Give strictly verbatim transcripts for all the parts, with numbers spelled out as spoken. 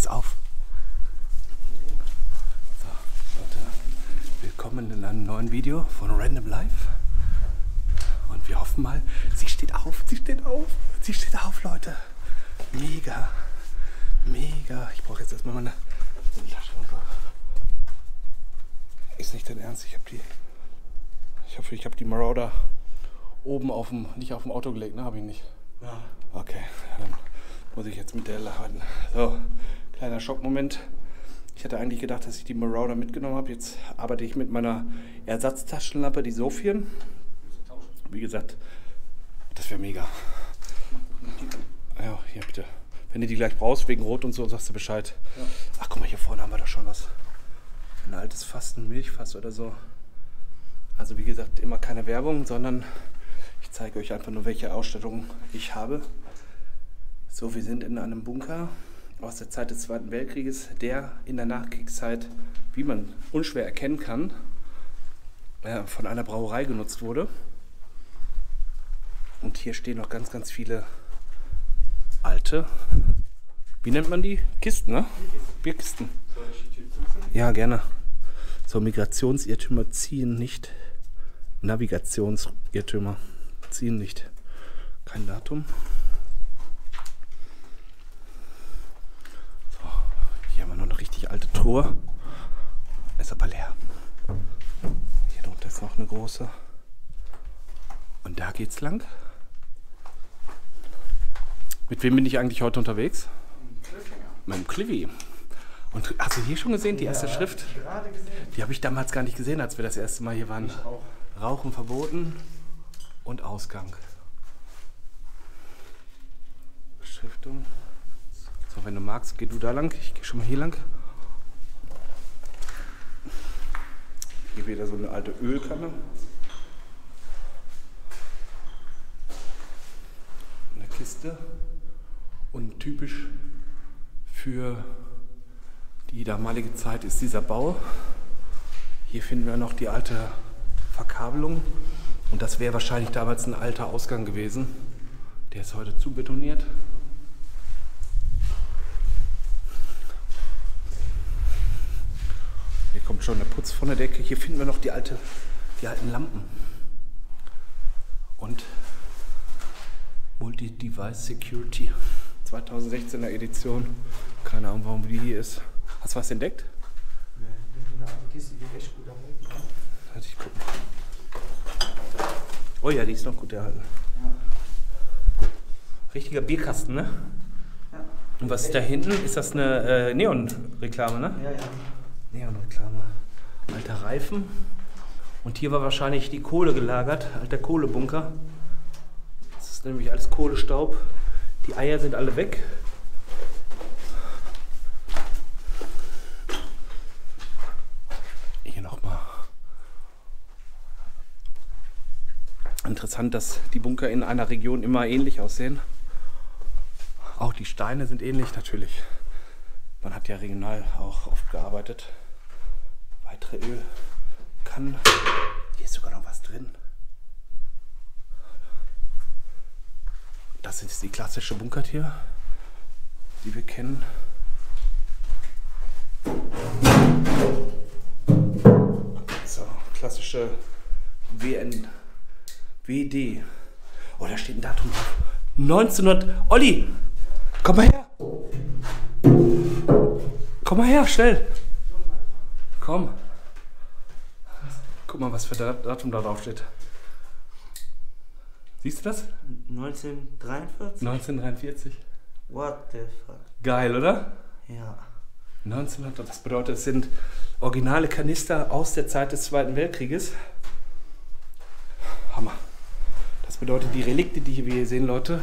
Scheiß auf. So, Leute, willkommen in einem neuen Video von Random Life. Und wir hoffen mal, sie steht auf, sie steht auf, sie steht auf, Leute. Mega, mega. Ich brauche jetzt erstmal meine Tasche. Ist nicht dein Ernst, ich habe die, ich hoffe, ich habe die Marauder oben auf dem, nicht auf dem Auto gelegt, ne? Habe ich nicht. Ja. Okay, dann muss ich jetzt mit der laden. So, kleiner Schockmoment. Ich hatte eigentlich gedacht, dass ich die Marauder mitgenommen habe. Jetzt arbeite ich mit meiner Ersatztaschenlampe, die Sophien. Wie gesagt, das wäre mega. Ja, hier bitte. Wenn du die gleich brauchst, wegen Rot und so, sagst du Bescheid. Ja. Ach, guck mal, hier vorne haben wir doch schon was. Ein altes Fass, ein Milchfass oder so. Also wie gesagt, immer keine Werbung, sondern ich zeige euch einfach nur, welche Ausstattung ich habe. So, wir sind in einem Bunker aus der Zeit des Zweiten Weltkrieges, der in der Nachkriegszeit, wie man unschwer erkennen kann, äh, von einer Brauerei genutzt wurde. Und hier stehen noch ganz, ganz viele alte, wie nennt man die? Kisten, ne? Bierkisten. Ja, gerne. So, Migrationsirrtümer ziehen nicht. Navigationsirrtümer ziehen nicht. Kein Datum. So, hier haben wir noch eine richtig alte Truhe. Ist aber leer. Hier drunter ist noch eine große. Und da geht's lang. Mit wem bin ich eigentlich heute unterwegs? Mit dem Cliffi. Und hast du hier schon gesehen, die erste ja, Schrift? Hab ich gesehen. Die habe ich damals gar nicht gesehen, als wir das erste Mal hier waren. Rauchen verboten und Ausgang. Beschriftung. So, wenn du magst, geh du da lang. Ich gehe schon mal hier lang. Hier wieder so eine alte Ölkanne. Eine Kiste. Und typisch für die damalige Zeit ist dieser Bau. Hier finden wir noch die alte Verkabelung. Und das wäre wahrscheinlich damals ein alter Ausgang gewesen. Der ist heute zubetoniert. Hier kommt schon der Putz von der Decke. Hier finden wir noch die, alte, die alten Lampen. Und Multi-Device Security. zweitausendsechzehner Edition. Keine Ahnung, warum die hier ist. Hast du was entdeckt? Nee, die Kiste geht echt gut erhalten. Lass ich gucken. Oh ja, die ist noch gut erhalten. Ja. Richtiger Bierkasten, ne? Ja. Und was ist da hinten? Ist das eine äh, Neon-Reklame, ne? Ja, ja. Neon-Reklame. Alter Reifen. Und hier war wahrscheinlich die Kohle gelagert. Alter Kohlebunker. Das ist nämlich alles Kohlestaub. Die Eier sind alle weg. Interessant, dass die Bunker in einer Region immer ähnlich aussehen. Auch die Steine sind ähnlich, natürlich. Man hat ja regional auch oft gearbeitet. Weitere Ölkannen. Hier ist sogar noch was drin. Das ist die klassische Bunkertür, die wir kennen. So, klassische W N. W D. Oh, da steht ein Datum drauf. neunzehnhundert. Olli! Komm mal her! Komm mal her, schnell! Komm! Guck mal, was für Datum da drauf steht. Siehst du das? neunzehnhundertdreiundvierzig? neunzehnhundertdreiundvierzig. What the fuck? Geil, oder? Ja. neunzehnhundert, das bedeutet, es sind originale Kanister aus der Zeit des Zweiten Weltkrieges. Hammer. Das bedeutet, die Relikte, die wir hier sehen, Leute,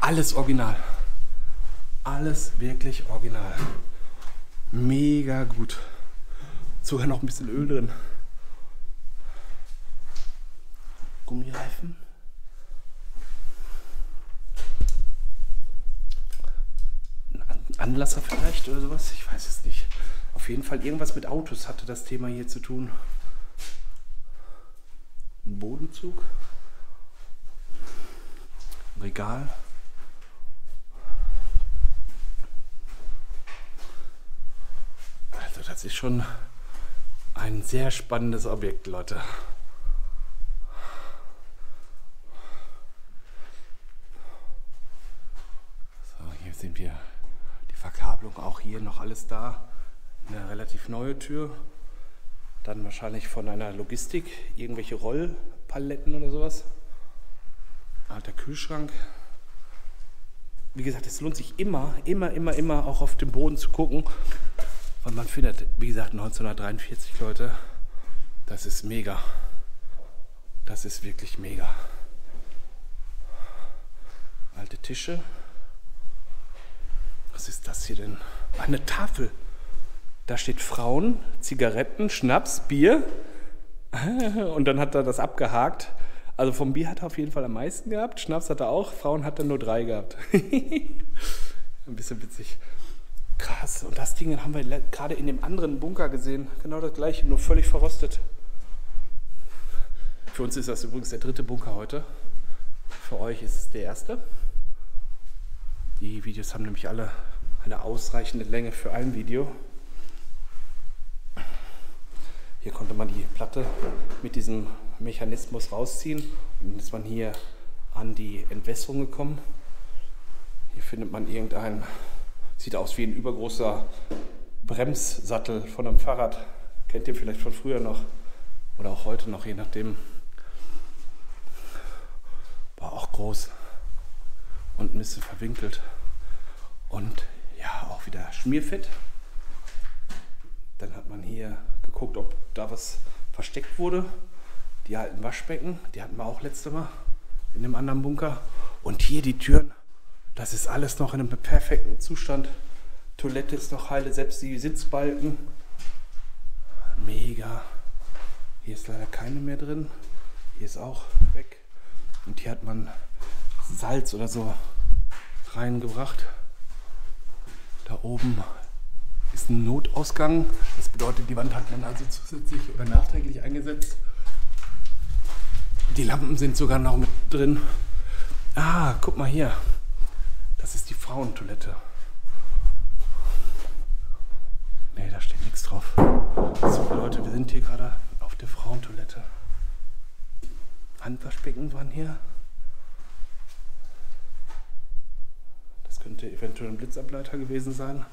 alles original. Alles wirklich original. Mega gut. Sogar noch ein bisschen Öl drin. Gummireifen. Ein Anlasser vielleicht oder sowas? Ich weiß es nicht. Auf jeden Fall irgendwas mit Autos hatte das Thema hier zu tun. Ein Bodenzug. Regal. das ist schon ein sehr spannendes Objekt, Leute. So, hier sind wir. Die Verkabelung auch hier noch alles da. Eine relativ neue Tür. Dann wahrscheinlich von einer Logistik. Irgendwelche Rollpaletten oder sowas. Alter Kühlschrank. Wie gesagt, es lohnt sich immer, immer, immer, immer auch auf den Boden zu gucken. Weil man findet, wie gesagt, neunzehnhundertdreiundvierzig, Leute, das ist mega. Das ist wirklich mega. Alte Tische. Was ist das hier denn? Eine Tafel. Da steht Frauen, Zigaretten, Schnaps, Bier. Und dann hat er das abgehakt. Also vom Bier hat er auf jeden Fall am meisten gehabt. Schnaps hat er auch. Frauen hat er nur drei gehabt. Ein bisschen witzig. Krass. Und das Ding haben wir gerade in dem anderen Bunker gesehen. Genau das gleiche, nur völlig verrostet. Für uns ist das übrigens der dritte Bunker heute. Für euch ist es der erste. Die Videos haben nämlich alle eine ausreichende Länge für ein Video. Hier konnte man die Platte mit diesem Mechanismus rausziehen und ist man hier an die Entwässerung gekommen. Hier findet man irgendein, sieht aus wie ein übergroßer Bremssattel von einem Fahrrad. Kennt ihr vielleicht von früher noch oder auch heute noch, je nachdem. War auch groß und ein bisschen verwinkelt und ja, auch wieder Schmierfett. Dann hat man hier geguckt, ob da was versteckt wurde. Die alten Waschbecken, die hatten wir auch letztes Mal in dem anderen Bunker. Und hier die Türen, das ist alles noch in einem perfekten Zustand. Toilette ist noch heile, selbst die Sitzbalken. Mega. Hier ist leider keine mehr drin. Hier ist auch weg. Und hier hat man Salz oder so reingebracht. Da oben ist ein Notausgang. Das bedeutet, die Wand hat man also zusätzlich oder nachträglich eingesetzt. Die Lampen sind sogar noch mit drin. Ah, guck mal hier. Das ist die Frauentoilette. Ne, da steht nichts drauf. So, Leute, wir sind hier gerade auf der Frauentoilette. Handwaschbecken waren hier. Das könnte eventuell ein Blitzableiter gewesen sein.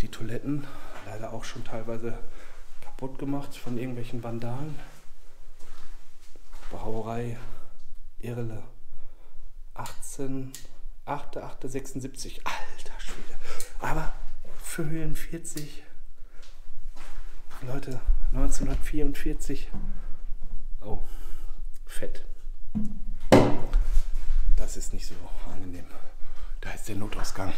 Die Toiletten, leider auch schon teilweise kaputt gemacht von irgendwelchen Vandalen. Brauerei Irle, achtzehnter achter sechsundsiebzig, alter Schwede, aber fünfundvierzig, Leute, neunzehnhundertvierundvierzig, oh, fett, das ist nicht so angenehm, da ist der Notausgang,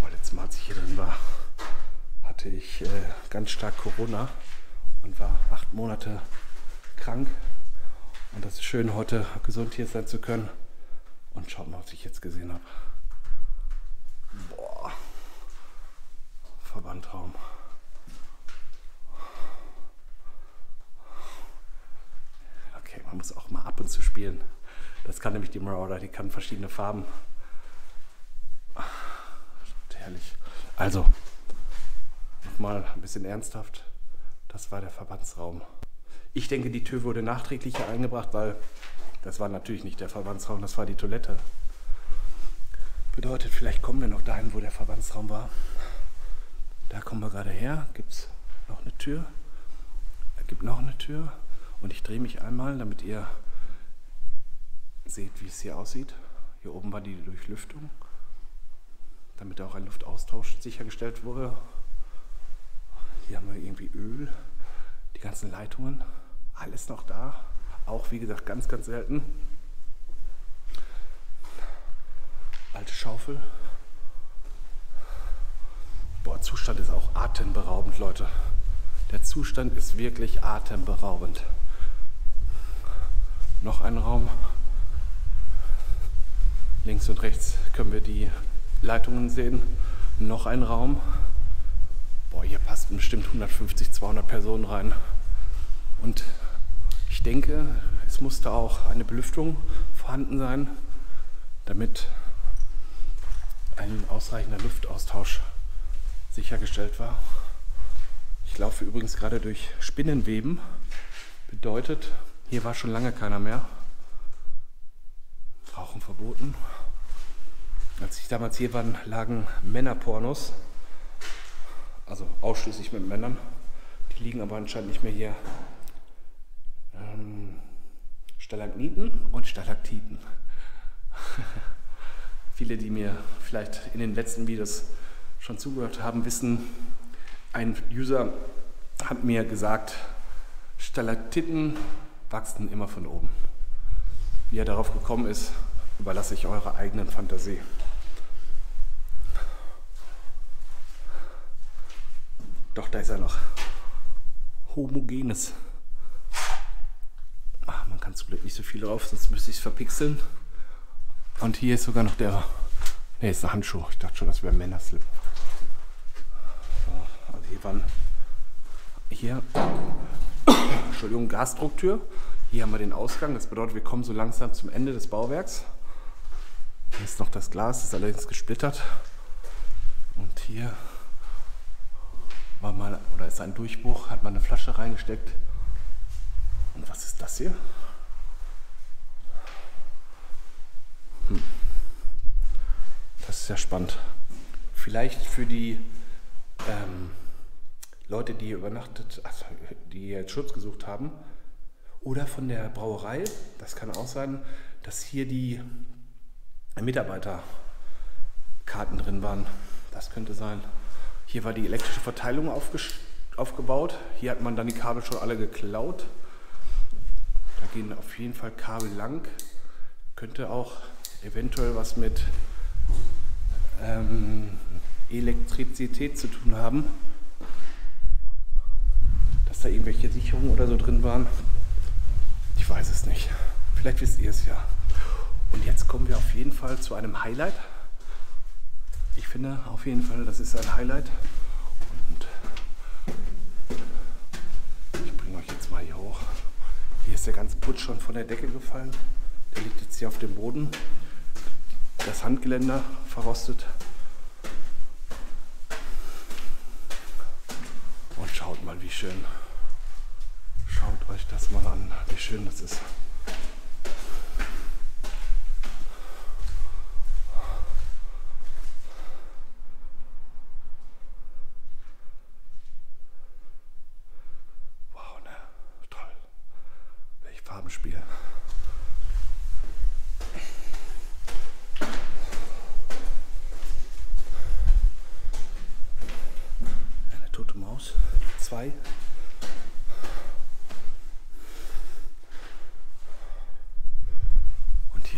boah, letztes Mal, als ich hier drin war, hatte ich äh, ganz stark Corona. Und war acht Monate krank. Und das ist schön, heute gesund hier sein zu können. Und schaut mal, was ich jetzt gesehen habe. Boah. Verbandraum. Okay, man muss auch mal ab und zu spielen. Das kann nämlich die Marauder, die kann verschiedene Farben. Herrlich. Also, nochmal ein bisschen ernsthaft. Das war der Verbandsraum. Ich denke, die Tür wurde nachträglich hier eingebracht, weil das war natürlich nicht der Verbandsraum, das war die Toilette. Bedeutet, vielleicht kommen wir noch dahin, wo der Verbandsraum war. Da kommen wir gerade her. Gibt es noch eine Tür? Da gibt noch eine Tür. Und ich drehe mich einmal, damit ihr seht, wie es hier aussieht. Hier oben war die Durchlüftung, damit auch ein Luftaustausch sichergestellt wurde. Hier haben wir irgendwie Öl, die ganzen Leitungen, alles noch da. Auch wie gesagt, ganz, ganz selten. Alte Schaufel. Boah, Zustand ist auch atemberaubend, Leute. Der Zustand ist wirklich atemberaubend. Noch ein Raum. Links und rechts können wir die Leitungen sehen. Noch ein Raum. Boah, hier passten bestimmt hundertfünfzig, zweihundert Personen rein. Und ich denke, es musste auch eine Belüftung vorhanden sein, damit ein ausreichender Luftaustausch sichergestellt war. Ich laufe übrigens gerade durch Spinnenweben. Bedeutet, hier war schon lange keiner mehr. Rauchen verboten. Als ich damals hier war, lagen Männerpornos. Also ausschließlich mit Männern. Die liegen aber anscheinend nicht mehr hier. Ähm, Stalagniten und Stalaktiten. Viele, die mir vielleicht in den letzten Videos schon zugehört haben, wissen, ein User hat mir gesagt, Stalaktiten wachsen immer von oben. Wie er darauf gekommen ist, überlasse ich eurer eigenen Fantasie. Doch, da ist er noch. Homogenes. Ach, man kann zum Glück nicht so viel drauf, sonst müsste ich es verpixeln. Und hier ist sogar noch der... Ne, ist ein Handschuh. Ich dachte schon, das wäre ein Männerslip. So, also hier waren... Hier... Entschuldigung, Gasdrucktür. Hier haben wir den Ausgang. Das bedeutet, wir kommen so langsam zum Ende des Bauwerks. Hier ist noch das Glas, das ist allerdings gesplittert. Und hier war mal, oder ist ein Durchbruch, hat man eine Flasche reingesteckt. Und was ist das hier? Hm. Das ist ja spannend. Vielleicht für die ähm, Leute, die hier übernachtet, also die jetzt Schutz gesucht haben. Oder von der Brauerei, das kann auch sein, dass hier die Mitarbeiterkarten drin waren. Das könnte sein. Hier war die elektrische Verteilung aufgebaut. Hier hat man dann die Kabel schon alle geklaut. Da gehen auf jeden Fall Kabel lang. Könnte auch eventuell was mit ähm, Elektrizität zu tun haben. Dass da irgendwelche Sicherungen oder so drin waren. Ich weiß es nicht. Vielleicht wisst ihr es ja. Und jetzt kommen wir auf jeden Fall zu einem Highlight. Ich finde auf jeden Fall, das ist ein Highlight. Und ich bringe euch jetzt mal hier hoch. Hier ist der ganze Putz schon von der Decke gefallen. Der liegt jetzt hier auf dem Boden. Das Handgeländer verrostet. Und schaut mal, wie schön. Schaut euch das mal an, wie schön das ist. Wow, ne? Toll. Welch Farbenspiel. Eine tote Maus. Zwei.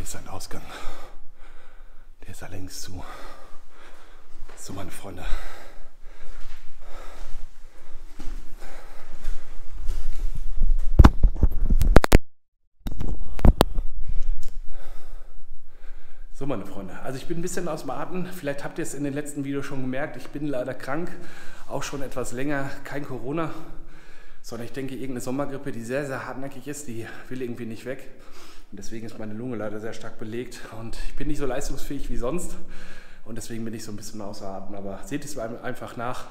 Ist ein Ausgang. Der ist allerdings zu. So, meine Freunde. So, meine Freunde. Also ich bin ein bisschen aus dem Atem. Vielleicht habt ihr es in den letzten Videos schon gemerkt. Ich bin leider krank. Auch schon etwas länger. Kein Corona. Sondern ich denke, irgendeine Sommergrippe, die sehr, sehr hartnäckig ist, die will irgendwie nicht weg. Und deswegen ist meine Lunge leider sehr stark belegt und ich bin nicht so leistungsfähig wie sonst und deswegen bin ich so ein bisschen außer Atem, aber seht es mir einfach nach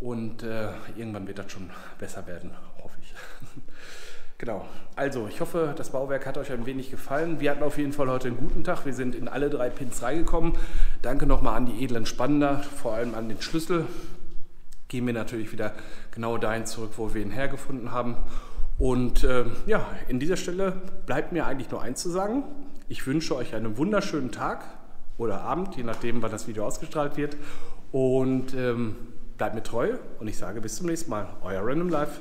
und äh, irgendwann wird das schon besser werden, hoffe ich. Genau, also ich hoffe, das Bauwerk hat euch ein wenig gefallen. Wir hatten auf jeden Fall heute einen guten Tag, wir sind in alle drei Pins reingekommen. Danke nochmal an die edlen Spandner, vor allem an den Schlüssel. Gehen wir natürlich wieder genau dahin zurück, wo wir ihn hergefunden haben. Und äh, ja, in dieser Stelle bleibt mir eigentlich nur eins zu sagen. Ich wünsche euch einen wunderschönen Tag oder Abend, je nachdem, wann das Video ausgestrahlt wird. Und ähm, bleibt mir treu und ich sage bis zum nächsten Mal. Euer Random Life.